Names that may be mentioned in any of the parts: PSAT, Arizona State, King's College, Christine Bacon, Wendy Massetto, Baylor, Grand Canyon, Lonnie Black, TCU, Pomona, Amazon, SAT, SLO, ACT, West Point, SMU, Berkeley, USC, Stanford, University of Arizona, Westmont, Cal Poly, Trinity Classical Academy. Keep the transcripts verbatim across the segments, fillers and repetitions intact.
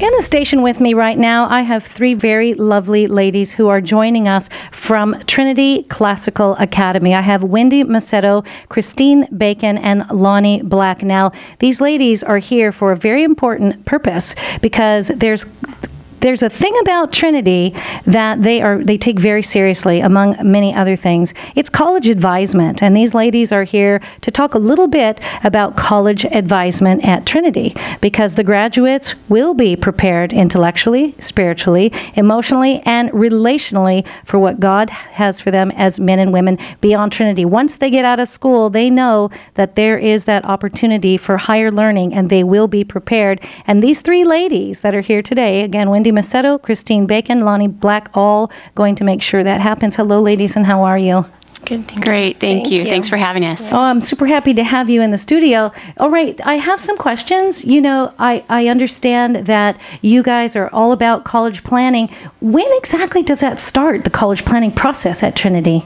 In the station with me right now, I have three very lovely ladies who are joining us from Trinity Classical Academy. I have Wendy Massetto, Christine Bacon, and Lonnie Black. Now, these ladies are here for a very important purpose because there's There's a thing about Trinity that they are they take very seriously, among many other things. It's college advisement, and these ladies are here to talk a little bit about college advisement at Trinity, because the graduates will be prepared intellectually, spiritually, emotionally, and relationally for what God has for them as men and women beyond Trinity. Once they get out of school, they know that there is that opportunity for higher learning, and they will be prepared. And these three ladies that are here today, again, Wendy Massetto, Christine Bacon, Lonnie Black, all going to make sure that happens. Hello, ladies, and how are you? Good, thank Great, you. thank, thank you. you. Thanks for having us. Yes. Oh, I'm super happy to have you in the studio. All right, I have some questions. You know, I, I understand that you guys are all about college planning. When exactly does that start, the college planning process at Trinity?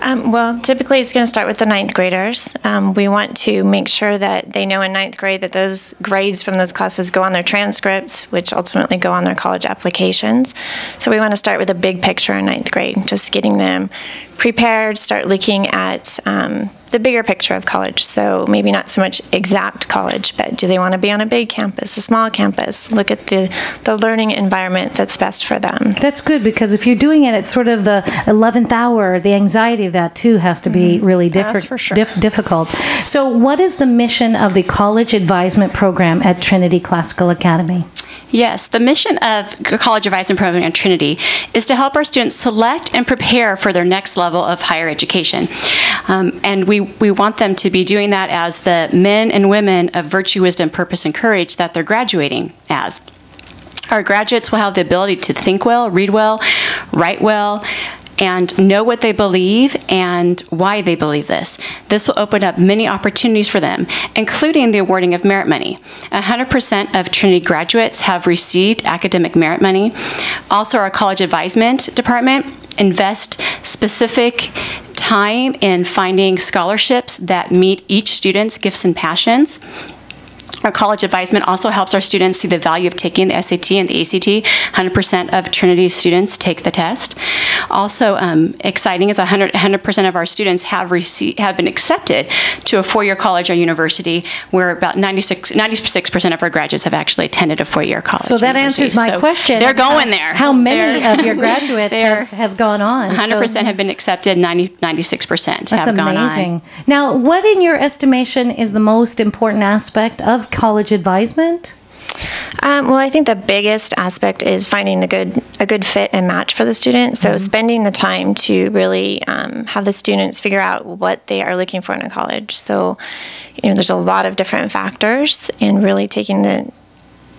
Um, well, typically it's going to start with the ninth graders. Um, we want to make sure that they know in ninth grade that those grades from those classes go on their transcripts, which ultimately go on their college applications. So we want to start with a big picture in ninth grade, just getting them prepared, start looking at um, the bigger picture of college. So maybe not so much exact college, but do they want to be on a big campus, a small campus? Look at the, the learning environment that's best for them. That's good, because if you're doing it at sort of the eleventh hour, the anxiety of that too has to be really diff that's for sure. diff difficult. So what is the mission of the college advisement program at Trinity Classical Academy? Yes, the mission of College Advisement Program at Trinity is to help our students select and prepare for their next level of higher education. Um, and we, we want them to be doing that as the men and women of virtue, wisdom, purpose, and courage that they're graduating as. Our graduates will have the ability to think well, read well, write well, and know what they believe and why they believe this. This will open up many opportunities for them, including the awarding of merit money. one hundred percent of Trinity graduates have received academic merit money. Also, our college advisement department invests specific time in finding scholarships that meet each student's gifts and passions. Our college advisement also helps our students see the value of taking the S A T and the A C T. one hundred percent of Trinity's students take the test. Also um, exciting is one hundred percent of our students have received, have been accepted to a four-year college or university, where about ninety-six percent of our graduates have actually attended a four-year college. So that answers my so question. They're going how, there. How many they're, of your graduates have, have gone on? one hundred percent so. have been accepted, ninety, ninety-six percent have amazing. gone on. That's amazing. Now, what in your estimation is the most important aspect of college advisement? Um, well, I think the biggest aspect is finding the good a good fit and match for the student. So mm-hmm. spending the time to really um, have the students figure out what they are looking for in a college. So, you know, there's a lot of different factors, and really taking the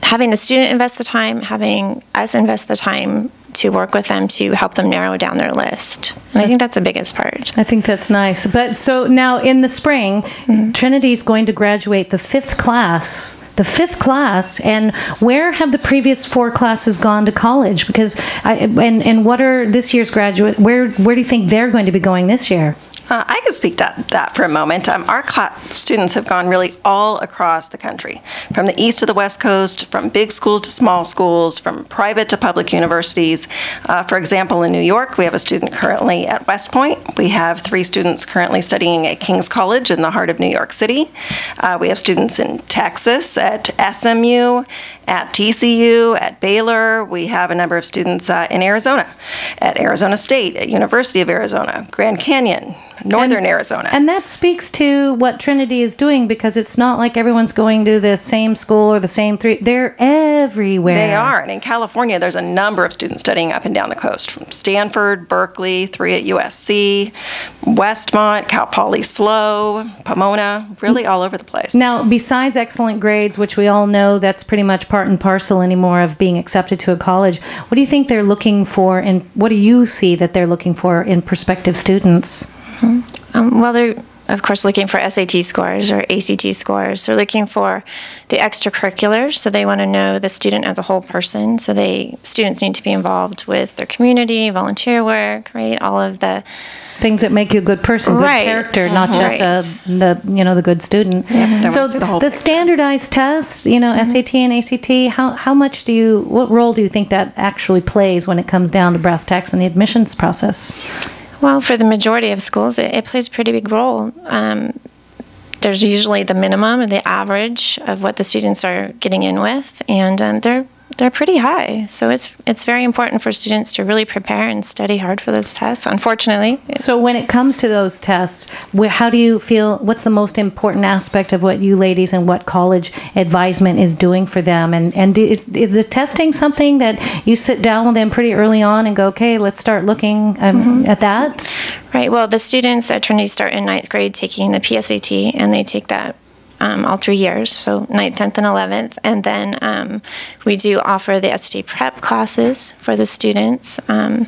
having the student invest the time, having us invest the time to work with them to help them narrow down their list. And I think that's the biggest part. I think that's nice. But so now in the spring, mm-hmm. Trinity's going to graduate the fifth class. The fifth class, and where have the previous four classes gone to college? Because I, and and what are this year's graduate? Where where do you think they're going to be going this year? Uh, I could speak to that for a moment. Um, our students have gone really all across the country, from the east to the west coast, from big schools to small schools, from private to public universities. Uh, for example, in New York, we have a student currently at West Point. We have three students currently studying at King's College in the heart of New York City. Uh, we have students in Texas at S M U, at T C U, at Baylor. We have a number of students uh, in Arizona, at Arizona State, at University of Arizona, Grand Canyon, Northern and, Arizona. And that speaks to what Trinity is doing, because it's not like everyone's going to the same school or the same three. They're everywhere. They are. And in California, there's a number of students studying up and down the coast, from Stanford, Berkeley, three at U S C, Westmont, Cal Poly, S L O, Pomona, really all over the place. Now, besides excellent grades, which we all know that's pretty much part and parcel anymore of being accepted to a college, what do you think they're looking for, and what do you see that they're looking for in prospective students? Mm-hmm. Um, well, they're of course, looking for S A T scores or A C T scores. They're looking for the extracurriculars, so they want to know the student as a whole person. So they students need to be involved with their community, volunteer work, right? All of the things that make you a good person, good right. character, not right. just a, the you know the good student. Yep, so the, the standardized tests, you know, mm-hmm. S A T and A C T. How how much do you what role do you think that actually plays when it comes down to brass tacks in the admissions process? Well, for the majority of schools, it, it plays a pretty big role. Um, there's usually the minimum and the average of what the students are getting in with, and um, they're they're pretty high. So it's it's very important for students to really prepare and study hard for those tests, unfortunately. So when it comes to those tests, where, how do you feel, what's the most important aspect of what you ladies and what college advisement is doing for them? And, and is, is the testing something that you sit down with them pretty early on and go, okay, let's start looking um, mm-hmm. at that? Right. Well, the students at Trinity start in ninth grade taking the P S A T, and they take that Um, all three years, so ninth, tenth, and eleventh. And then um, we do offer the S A T prep classes for the students. Um,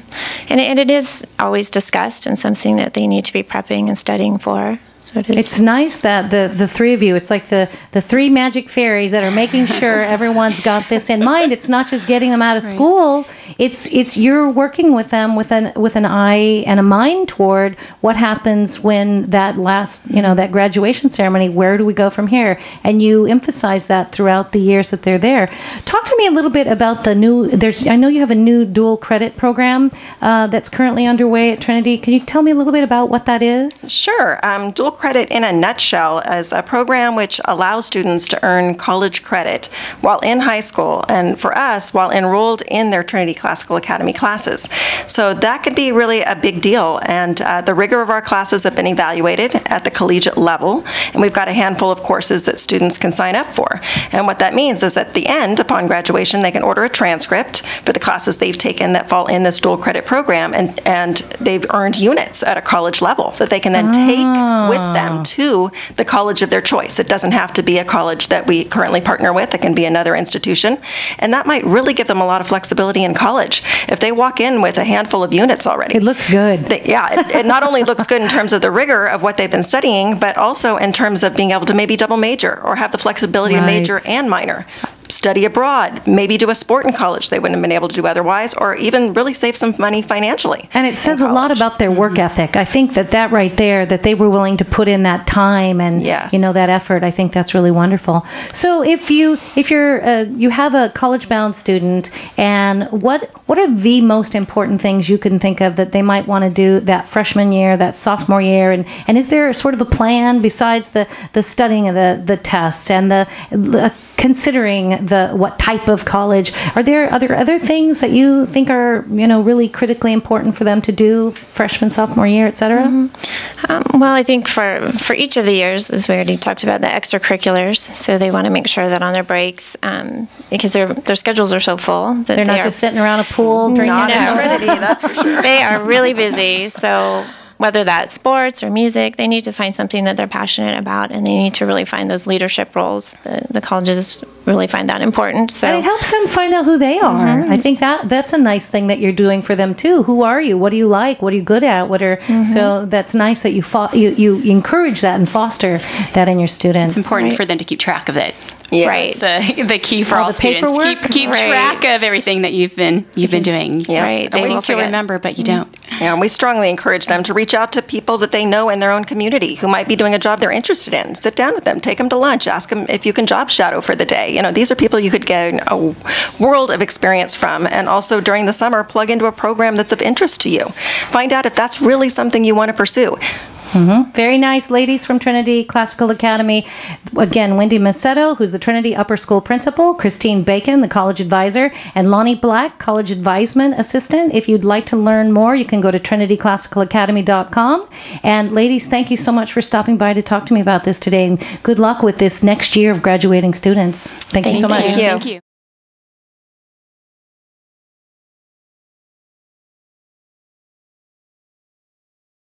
and, it, and it is always discussed and something that they need to be prepping and studying for. So it is. It's nice that the, the three of you, it's like the, the three magic fairies that are making sure everyone's got this in mind. It's not just getting them out of right. school. It's it's you're working with them with an with an eye and a mind toward what happens when that last, you know, that graduation ceremony, where do we go from here? And you emphasize that throughout the years that they're there. Talk to me a little bit about the new, there's I know you have a new dual credit program uh, that's currently underway at Trinity. Can you tell me a little bit about what that is? Sure. Um, dual credit in a nutshell is a program which allows students to earn college credit while in high school, and for us, while enrolled in their Trinity Classical Academy classes. So that could be really a big deal, and uh, the rigor of our classes have been evaluated at the collegiate level, and we've got a handful of courses that students can sign up for. And what that means is at the end, upon graduation, they can order a transcript for the classes they've taken that fall in this dual credit program, and, and they've earned units at a college level that they can then ah. take with them to the college of their choice. It doesn't have to be a college that we currently partner with. It can be another institution. And that might really give them a lot of flexibility in college if they walk in with a handful of units already. It looks good. They, yeah, it, it not only looks good in terms of the rigor of what they've been studying, but also in terms of being able to maybe double major or have the flexibility right. to major and minor. Study abroad, maybe do a sport in college they wouldn't have been able to do otherwise, or even really save some money financially. And it says a lot about their work ethic. I think that that right there, that they were willing to put in that time and yes. you know that effort, I think that's really wonderful. So if you if you're uh, you have a college-bound student, and what what are the most important things you can think of that they might want to do that freshman year, that sophomore year, and and is there sort of a plan besides the the studying of the the tests and the, the considering the what type of college? Are there other other things that you think are you know really critically important for them to do freshman, sophomore year, et cetera? Mm-hmm. um, well, I think for for each of the years, as we already talked about, the extracurriculars. So they want to make sure that on their breaks, um, because their their schedules are so full that they're not they just sitting around a pool drinking. Not at Trinity, that's for sure. They are really busy. So whether that's sports or music, they need to find something that they're passionate about, and they need to really find those leadership roles. The, the colleges really find that important. So. And it helps them find out who they are. Mm-hmm. I think that that's a nice thing that you're doing for them too. Who are you? What do you like? What are you good at? What are mm-hmm. So that's nice that you, fo you you encourage that and foster that in your students. It's important right. for them to keep track of it. Yes. Right, the, the key for all, all the students. Paperwork. Keep, keep right. track of everything that you've been you've been doing. Yeah. Right, they think you'll remember, but you don't. Yeah, and we strongly encourage them to reach out to people that they know in their own community who might be doing a job they're interested in. Sit down with them, take them to lunch, ask them if you can job shadow for the day. You know, these are people you could gain a world of experience from, and also during the summer, plug into a program that's of interest to you. Find out if that's really something you want to pursue. Mm-hmm. Very nice, ladies from Trinity Classical Academy. Again, Wendy Massetto, who's the Trinity Upper School Principal, Christine Bacon, the College Advisor, and Lonnie Black, College Advisement Assistant. If you'd like to learn more, you can go to trinity classical academy dot com. And ladies, thank you so much for stopping by to talk to me about this today. And good luck with this next year of graduating students. Thank, thank you so much. You. Thank you.